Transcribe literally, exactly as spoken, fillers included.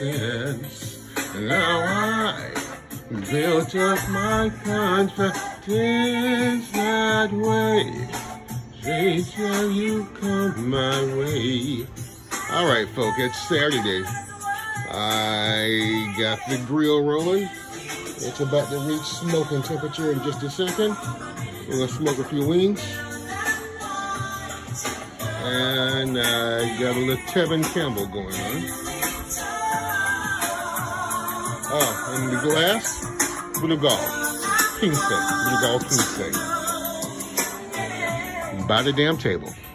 sense. Now I built up my confidence that way. Say so you come my way. All right, folks, it's Saturday. I got the grill rolling. It's about to reach smoking temperature in just a second. We're gonna smoke a few wings. And I got a little Tevin Campbell going on. Oh, and the glass, blue gall, king size, blue gall, king size. By the damn table.